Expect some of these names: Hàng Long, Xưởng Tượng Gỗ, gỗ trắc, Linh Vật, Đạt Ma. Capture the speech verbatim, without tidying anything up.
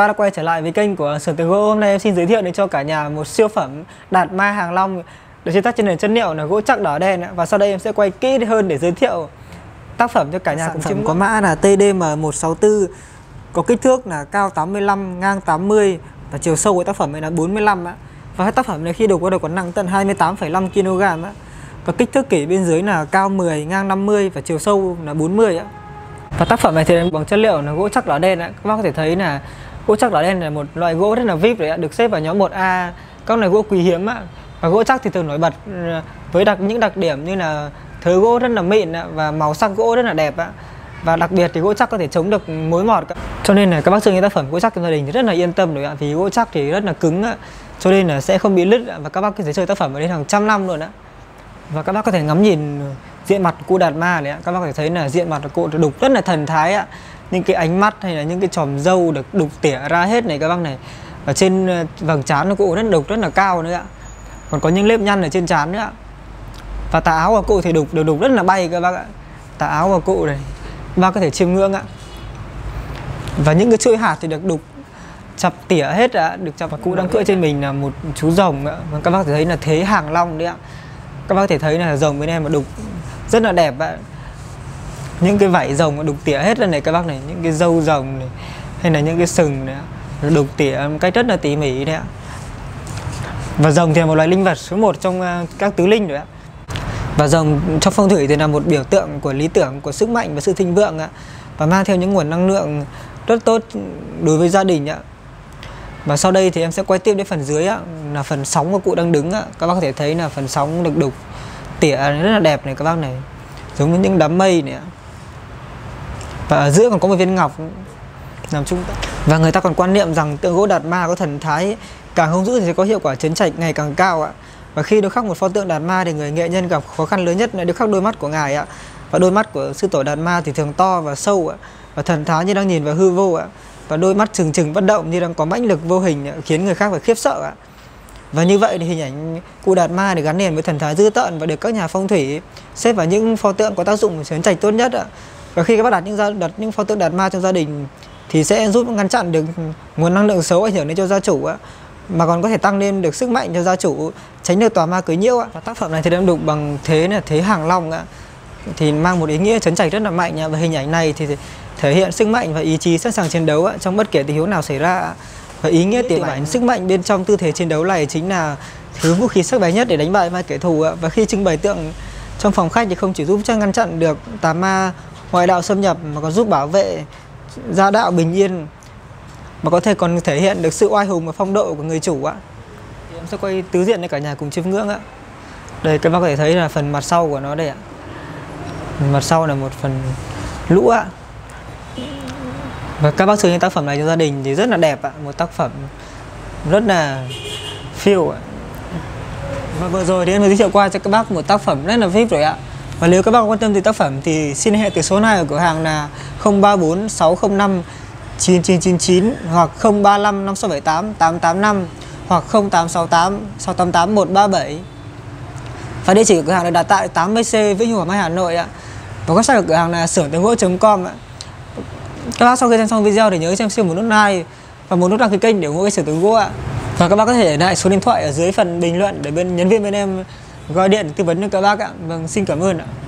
Và đã quay trở lại với kênh của Xưởng Tượng Gỗ. Hôm nay em xin giới thiệu đến cho cả nhà một siêu phẩm Đạt Ma Hàng Long được chế tác trên nền chất liệu là gỗ trắc đỏ đen. Và sau đây em sẽ quay kỹ hơn để giới thiệu tác phẩm cho cả nhà. Sản phẩm có mã là T D M một sáu tư, có kích thước là cao tám mươi lăm, ngang tám mươi và chiều sâu của tác phẩm này là bốn mươi lăm. Và tác phẩm này khi được qua được còn nặng tận hai mươi tám phẩy năm ki lô gam. Có kích thước kỷ bên dưới là cao mười, ngang năm mươi và chiều sâu là bốn mươi. Và tác phẩm này thì bằng chất liệu là gỗ trắc đỏ đen. Các bác có thể thấy là gỗ trắc đỏ đen là một loại gỗ rất là vi ai pi đấy, được xếp vào nhóm một A, các loại gỗ quý hiếm ạ. Và gỗ trắc thì thường nổi bật với đặc những đặc điểm như là thớ gỗ rất là mịn và màu sắc gỗ rất là đẹp ạ. Và đặc biệt thì gỗ trắc có thể chống được mối mọt. Cho nên là các bác chơi tác phẩm gỗ trắc trong gia đình thì rất là yên tâm rồi ạ, vì gỗ trắc thì rất là cứng ạ. Cho nên là sẽ không bị lứt và các bác có thể chơi tác phẩm ở đây hàng trăm năm luôn ạ. Và các bác có thể ngắm nhìn diện mặt của cụ Đạt Ma này ạ, các bác có thể thấy là diện mặt của cụ đục rất là thần thái ạ. Những cái ánh mắt hay là những cái chòm râu được đục tỉa ra hết này các bác này. Ở trên vầng trán của cụ rất đục rất là cao nữa ạ. Còn có những nếp nhăn ở trên trán nữa ạ. Và tà áo của cụ thì đục, đều đục rất là bay các bác ạ. Tà áo của cụ này các bác có thể chiêm ngưỡng ạ. Và những cái chuỗi hạt thì được đục chập tỉa hết ạ, được chập. Và cụ đang cưỡi trên mình là một chú rồng ạ. Và các bác có thể thấy là thế Hàng Long đấy ạ. Các bác có thể thấy là rồng bên em mà đục rất là đẹp ạ. Những cái vảy rồng đục tỉa hết lên này các bác này, những cái râu rồng này hay là những cái sừng này đục tỉa một cách rất là tỉ mỉ đấy ạ. Và rồng thì là một loài linh vật số một trong các tứ linh rồi ạ. Và rồng trong phong thủy thì là một biểu tượng của lý tưởng, của sức mạnh và sự thịnh vượng ạ. Và mang theo những nguồn năng lượng rất tốt đối với gia đình ạ. Và sau đây thì em sẽ quay tiếp đến phần dưới ạ, là phần sóng của cụ đang đứng ạ. Các bác có thể thấy là phần sóng được đục tỉa rất là đẹp này các bác này, giống như những đám mây này ạ. Và ở giữa còn có một viên ngọc làm trung tâm. Và người ta còn quan niệm rằng tượng gỗ Đạt Ma có thần thái càng hung dữ thì có hiệu quả trấn trạch ngày càng cao ạ. Và khi được khắc một pho tượng Đạt Ma thì người nghệ nhân gặp khó khăn lớn nhất là được khắc đôi mắt của ngài ạ. Và đôi mắt của sư tổ Đạt Ma thì thường to và sâu ạ, và thần thái như đang nhìn vào hư vô ạ. Và đôi mắt trừng trừng bất động như đang có mãnh lực vô hình ạ, khiến người khác phải khiếp sợ ạ. Và như vậy thì hình ảnh cụ Đạt Ma được gắn liền với thần thái dữ tợn và được các nhà phong thủy xếp vào những pho tượng có tác dụng trấn trạch tốt nhất ạ. Và khi các bác đặt những đặt những pho tượng Đạt Ma trong gia đình thì sẽ giúp ngăn chặn được nguồn năng lượng xấu ảnh hưởng đến cho gia chủ á, mà còn có thể tăng lên được sức mạnh cho gia chủ, tránh được tà ma quấy nhiễu ạ. Và tác phẩm này thì đang đục bằng thế là thế Hàng Long ạ, thì mang một ý nghĩa trấn trạch rất là mạnh ạ. Và hình ảnh này thì thể hiện sức mạnh và ý chí sẵn sàng chiến đấu ạ, trong bất kể tình huống nào xảy ra. Và ý nghĩa tiềm ẩn sức mạnh bên trong tư thế chiến đấu này chính là thứ vũ khí sắc bén nhất để đánh bại ma kẻ thù ạ. Và khi trưng bày tượng trong phòng khách thì không chỉ giúp cho ngăn chặn được tà ma ngoại đạo xâm nhập mà còn giúp bảo vệ gia đạo bình yên, mà có thể còn thể hiện được sự oai hùng và phong độ của người chủ ạ. Thì em sẽ quay tứ diện cho cả nhà cùng chiêm ngưỡng ạ. Đây các bác có thể thấy là phần mặt sau của nó đây ạ. Mặt sau là một phần lũ ạ. Và các bác sử dụng tác phẩm này cho gia đình thì rất là đẹp ạ, một tác phẩm rất là phiêu ạ. Và vừa rồi thì em giới thiệu qua cho các bác một tác phẩm rất là vi ai pi rồi ạ. Và nếu các bác quan tâm đến tác phẩm thì xin liên hệ từ số này ở cửa hàng là không ba bốn sáu không năm chín chín chín chín hoặc không ba năm năm sáu bảy tám tám tám năm hoặc không tám sáu tám sáu tám tám một ba bảy. Và địa chỉ của cửa hàng là đặt tại tám mươi C Vĩnh Hòa Mai, Hà Nội ạ. Và website của cửa hàng là xưởng tượng gỗ chấm com ạ. Các bác sau khi xem xong video thì nhớ cho em xin một nút like và một nút đăng ký kênh để ủng hộ cái Xưởng Tượng Gỗ ạ. Và các bác có thể để lại số điện thoại ở dưới phần bình luận để bên nhấn viên bên em gọi điện tư vấn cho các bác ạ. Vâng, xin cảm ơn ạ.